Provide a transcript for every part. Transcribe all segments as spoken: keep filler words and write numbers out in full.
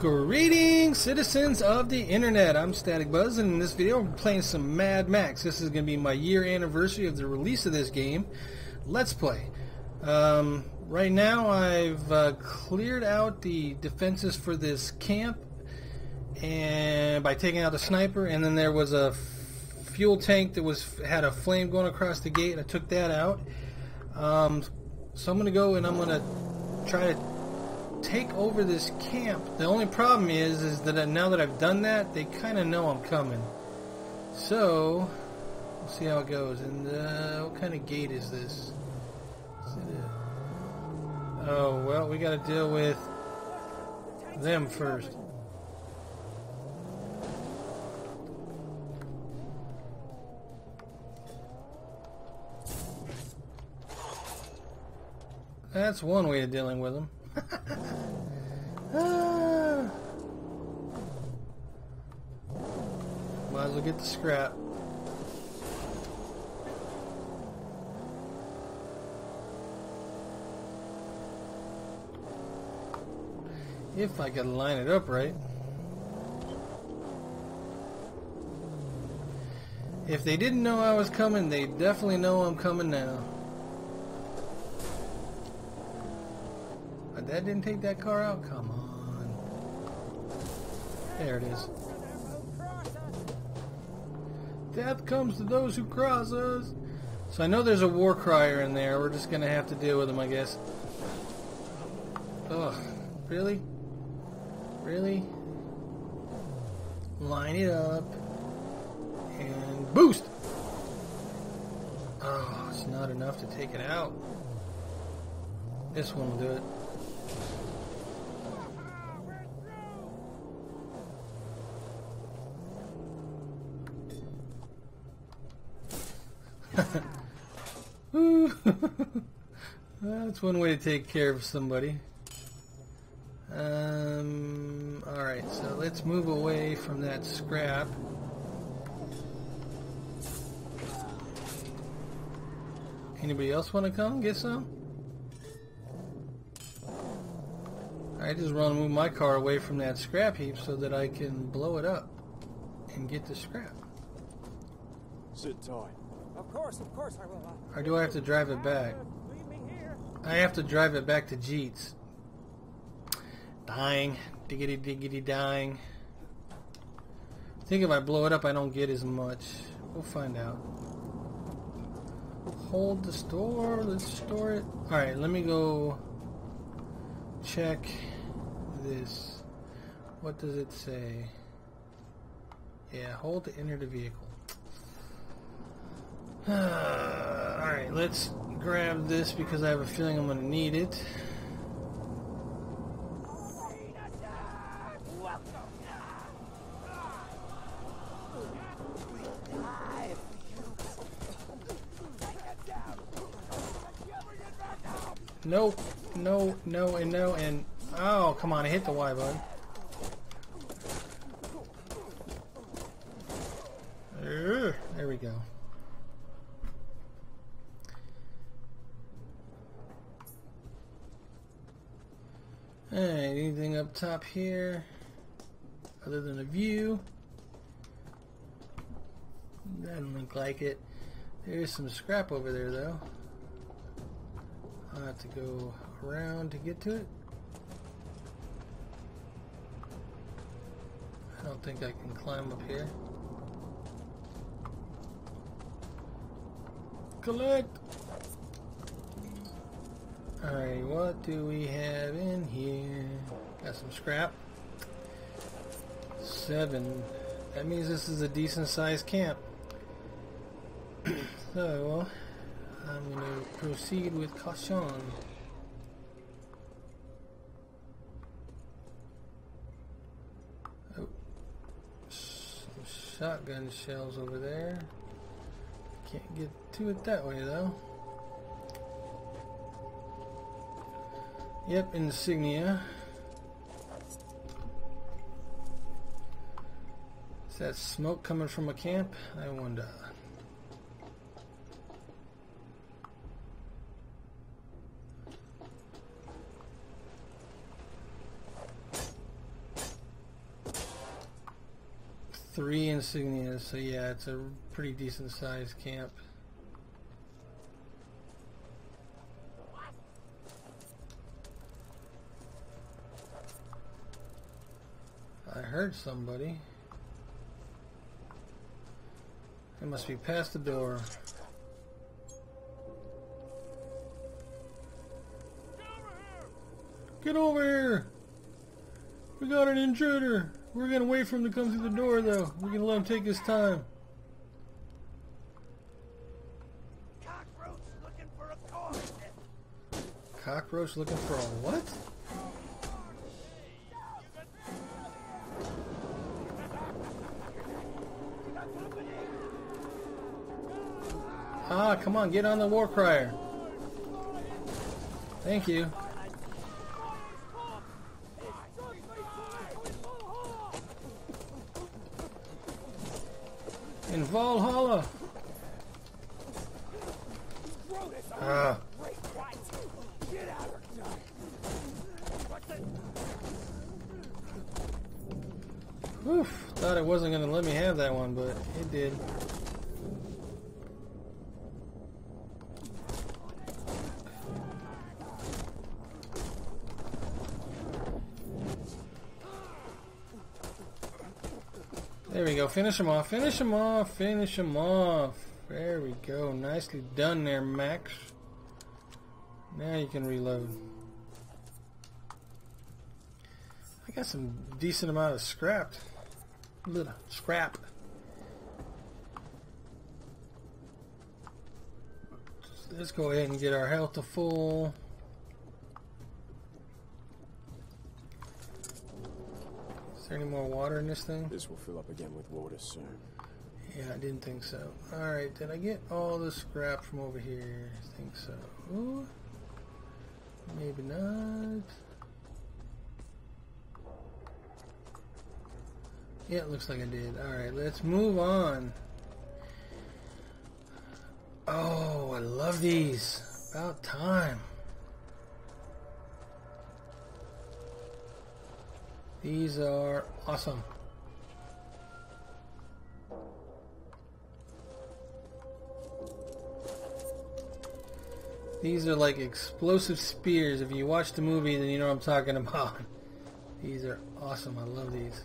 Greetings, citizens of the internet. I'm Static Buzz, and in this video I'm playing some Mad Max. This is going to be my year anniversary of the release of this game. Let's play. Um, right now I've uh, cleared out the defenses for this camp and by taking out the sniper, and then there was a fuel tank that was had a flame going across the gate. I took that out. Um, so I'm going to go and I'm going to try to take over this camp. The only problem is is that now that I've done that, they kind of know I'm coming. So we'll see how it goes. And uh, what kind of gate is this? Is it a... Oh well, we got to deal with them first. That's one way of dealing with them. Ah. Might as well get the scrap. If I could line it up right. If they didn't know I was coming, they definitely know I'm coming now. That didn't take that car out? Come on. There it is. Death comes to those who cross us. So I know there's a war crier in there. We're just going to have to deal with him, I guess. Ugh. Really? Really? Line it up. And boost! Oh, it's not enough to take it out. This one will do it. That's one way to take care of somebody. Um, Alright, so let's move away from that scrap. Anybody else want to come get some? I just want to move my car away from that scrap heap so that I can blow it up and get the scrap. Sit tight. Of course, of course I will. Or do I have to drive it back? I have to drive it back to Jeets. Dying. Diggity diggity dying. I think if I blow it up I don't get as much. We'll find out. Hold the store. Let's store it. Alright, let me go check this. What does it say? Yeah, hold to enter the vehicle. Uh, Alright, let's grab this because I have a feeling I'm going to need it. Nope, no, no, and no, and... Oh, come on, I hit the Y button. Uh, there we go. Alright, anything up top here other than a view? Doesn't look like it. There's some scrap over there though. I'll have to go around to get to it. I don't think I can climb up here. Collect! Alright, what do we have in here? Got some scrap. Seven. That means this is a decent sized camp. So, I'm going to proceed with caution. Oh, some shotgun shells over there. Can't get to it that way though. Yep, insignia. Is that smoke coming from a camp? I wonder. three insignias, so yeah, it's a pretty decent sized camp. I heard somebody. It must be past the door. Get over here! We got an intruder! We're gonna wait for him to come through the door though. We're gonna let him take his time. Cockroach looking for a corn. Cockroach looking for a what? Ah, come on, get on the war crier. Thank you. In Valhalla. Uh. Oof, thought it wasn't gonna let me have that one, but it did. There we go, finish him off, finish him off, finish him off. There we go, nicely done there, Max. Now you can reload. I got some decent amount of scrap. Little scrap. Let's go ahead and get our health to full. Is there any more water in this thing? This will fill up again with water soon. Yeah, I didn't think so. Alright, did I get all the scrap from over here? I think so. Ooh, maybe not. Yeah, it looks like I did. Alright, let's move on. Oh, I love these. About time. These are awesome. These are like explosive spears. If you watch the movie, then you know what I'm talking about. These are awesome. I love these.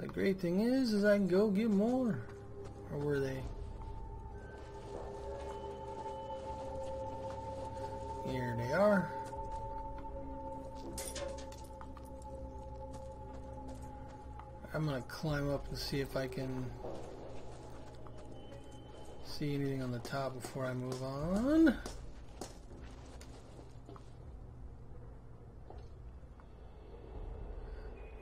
The great thing is, is I can go get more. Or were they? Here they are. I'm gonna climb up and see if I can see anything on the top before I move on.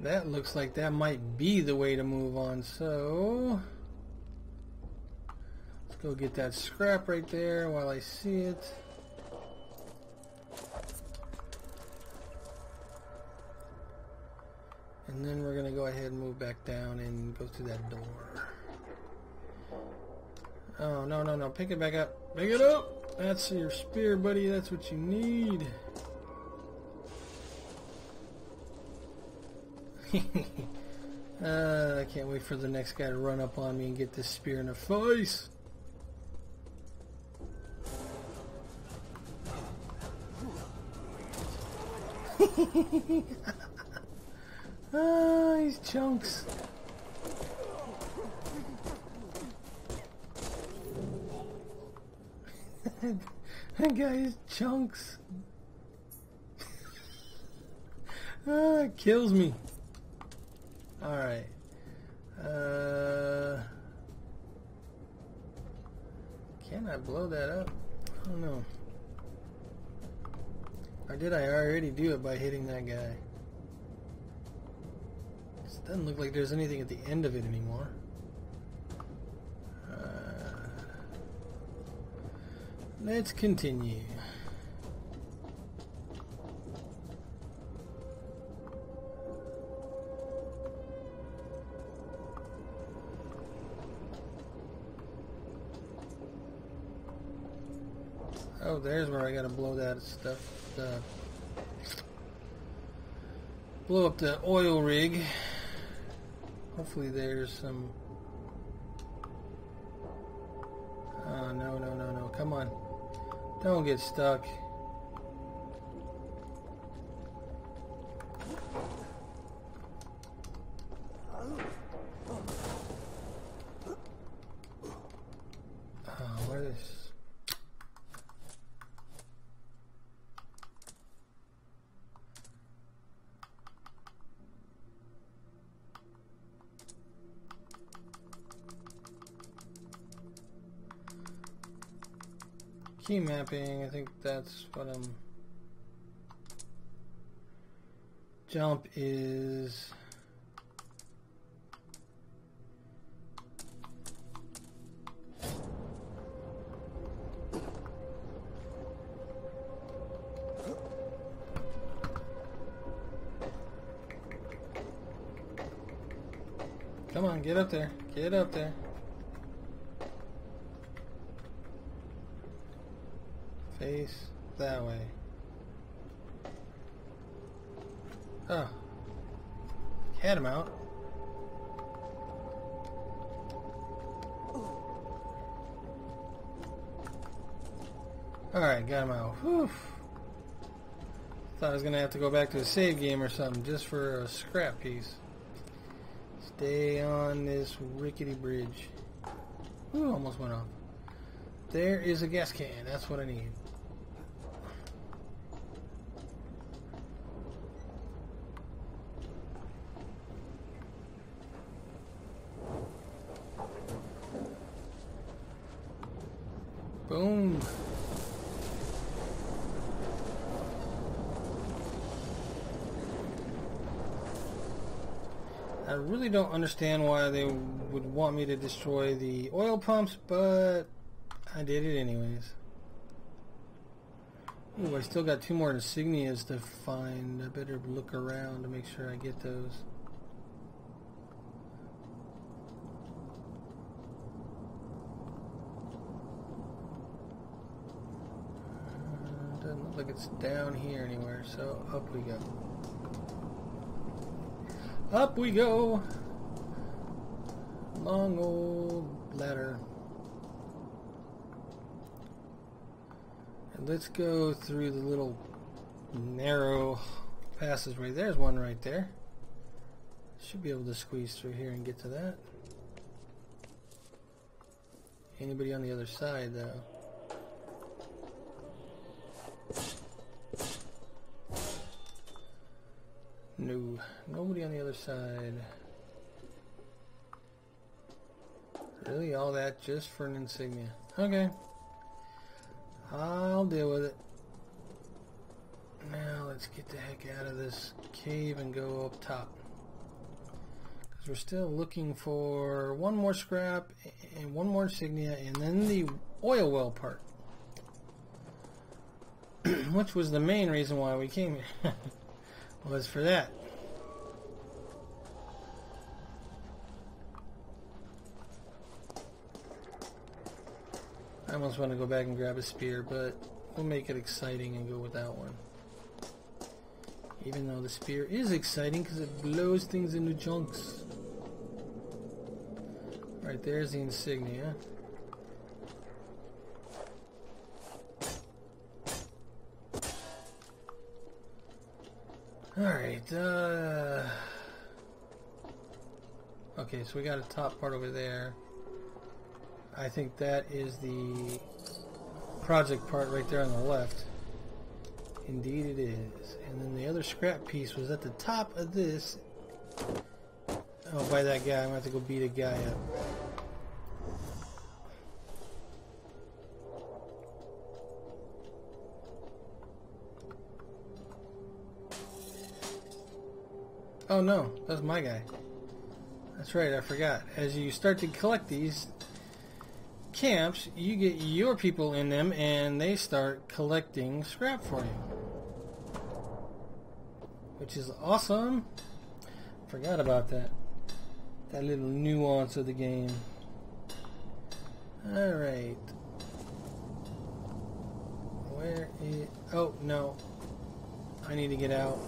That looks like that might be the way to move on, so let's go get that scrap right there while I see it. And then we're gonna go ahead and move back down and go through that door. Oh no no no! Pick it back up! Pick it up! That's your spear, buddy. That's what you need. uh, I can't wait for the next guy to run up on me and get this spear in the face. Ah, these chunks. That guy is chunks. Ah, it kills me. Alright. Uh, can I blow that up? I don't know. Or did I already do it by hitting that guy? Doesn't look like there's anything at the end of it anymore. Uh, let's continue. Oh, there's where I gotta blow that stuff. Uh, blow up the oil rig. Hopefully there's some... Oh, no, no, no, no. Come on. Don't get stuck. Key mapping, I think that's what I'm... Jump is... Come on, get up there, get up there. Face that way. Oh. Had him out. Alright, got him out. Whew. Thought I was gonna have to go back to a save game or something just for a scrap piece. Stay on this rickety bridge. Ooh, almost went off. There is a gas can, that's what I need. Boom. I really don't understand why they would want me to destroy the oil pumps, but I did it anyways. Ooh, I still got two more insignias to find. I better look around to make sure I get those. Uh, doesn't look like it's down here anywhere, so up we go. Up we go! Long old ladder. Let's go through the little narrow passageway. There's one right there. Should be able to squeeze through here and get to that. Anybody on the other side, though? No, nobody on the other side. Really, all that just for an insignia? Okay. I'll deal with it. Now let's get the heck out of this cave and go up top. Because we're still looking for one more scrap and one more insignia and then the oil well part. Which was the main reason why we came here. Was for that. I almost want to go back and grab a spear, but we'll make it exciting and go with that one. Even though the spear is exciting because it blows things into chunks. Alright, there's the insignia. Alright, uh... okay, so we got a top part over there. I think that is the project part right there on the left. Indeed it is. And then the other scrap piece was at the top of this. Oh, by that guy. I'm going to have to go beat a guy up. Oh no, that's my guy. That's right, I forgot. As you start to collect these camps, you get your people in them and they start collecting scrap for you, which is awesome. Forgot about that that little nuance of the game. Alright, where is... oh no, I need to get out.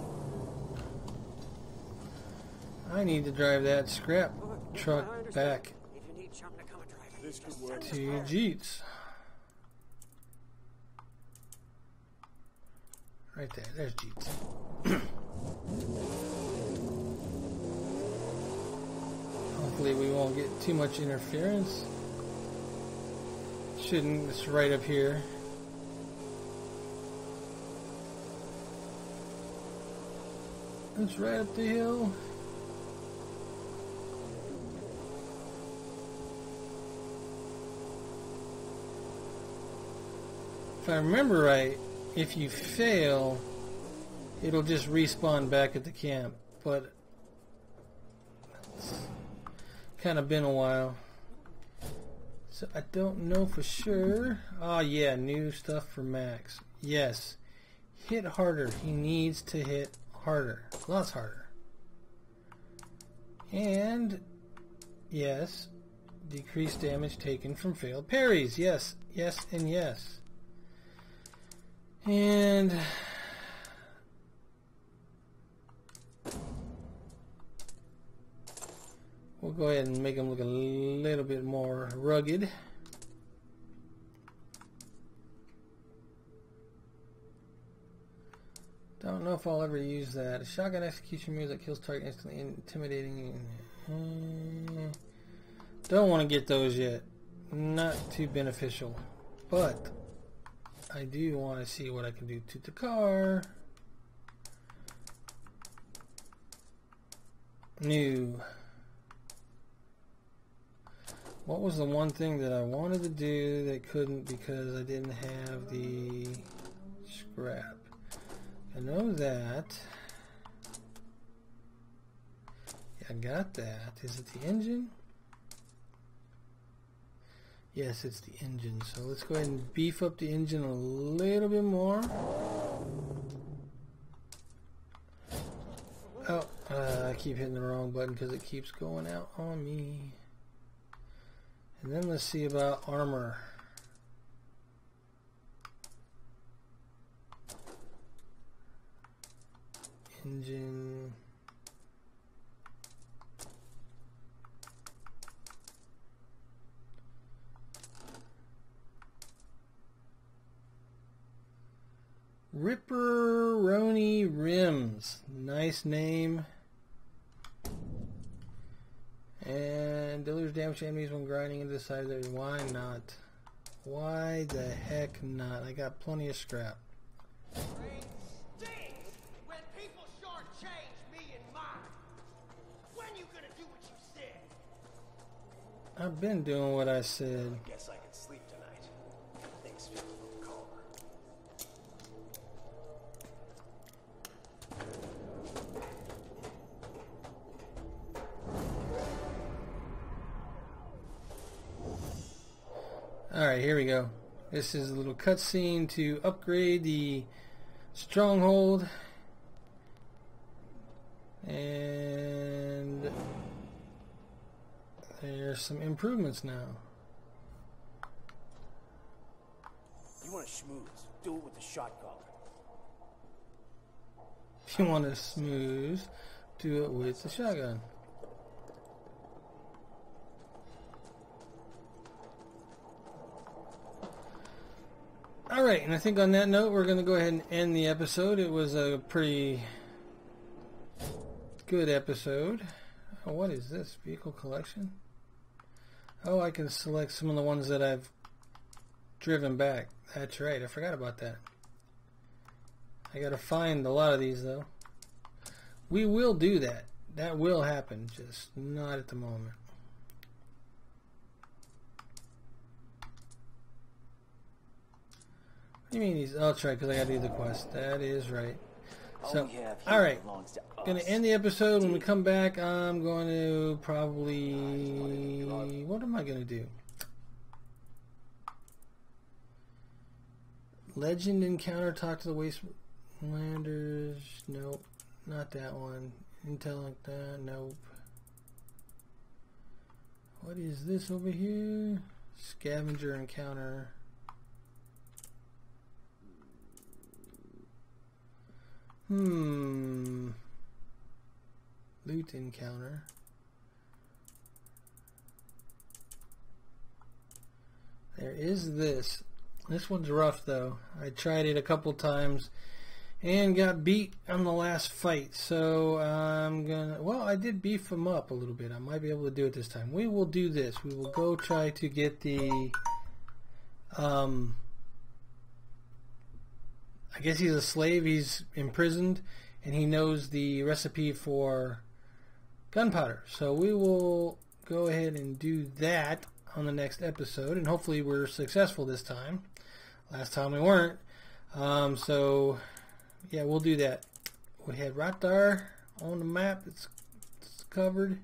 I need to drive that scrap truck back to Jeets. Right there, there's Jeets. Hopefully we won't get too much interference. Shouldn't, it's right up here. It's right up the hill. If I remember right, if you fail, it'll just respawn back at the camp, but it's kind of been a while, so I don't know for sure. Oh yeah, new stuff for Max. Yes, hit harder. He needs to hit harder, lots harder. And yes, decrease damage taken from failed parries. Yes, yes, and yes. And we'll go ahead and make them look a little bit more rugged. Don't know if I'll ever use that. A shotgun execution move that kills target instantly, intimidating. Don't want to get those yet. Not too beneficial, but I do want to see what I can do to the car. New. What was the one thing that I wanted to do that couldn't because I didn't have the scrap? I know that. Yeah, I got that. Is it the engine? Yes, it's the engine, so let's go ahead and beef up the engine a little bit more. Oh, uh, I keep hitting the wrong button because it keeps going out on me. And then let's see about armor. Engine. Ripperoni rims, nice name. And dealers damage enemies when grinding into the side of the. Why not? Why the heck not? I got plenty of scrap. Rain stinks when people shortchange me and mine. When you gonna do what you said? I've been doing what I said. Guess I can sleep tonight. Thanks for Alright, here we go. This is a little cutscene to upgrade the stronghold. And there's some improvements now. You want to schmooze, do it with the shot collar. If you want to smooze, do it with the shotgun. Alright, and I think on that note, we're going to go ahead and end the episode. It was a pretty good episode. Oh, what is this? Vehicle collection? Oh, I can select some of the ones that I've driven back. That's right, I forgot about that. I got to find a lot of these, though. We will do that. That will happen, just not at the moment. You mean these? Oh, that's right, because I gotta do the quest. That is right. So, all right, gonna end the episode. When we come back, I'm going to probably. What am I gonna do? Legend encounter. Talk to the Wastelanders. Nope, not that one. Intel like that. Nope. What is this over here? Scavenger encounter. Hmm. loot encounter. There is this. This one's rough though. I tried it a couple times and got beat on the last fight. So I'm gonna, well, I did beef him up a little bit. I might be able to do it this time. We will do this. We will go try to get the, um, I guess he's a slave. He's imprisoned and he knows the recipe for gunpowder. So we will go ahead and do that on the next episode, and hopefully we're successful this time. Last time we weren't. Um, so yeah, we'll do that. We had Rattar on the map. It's, it's covered.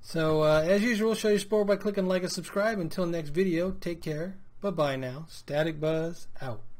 So uh, as usual, show your support by clicking like and subscribe. Until next video, take care. Bye-bye now. Static Buzz out.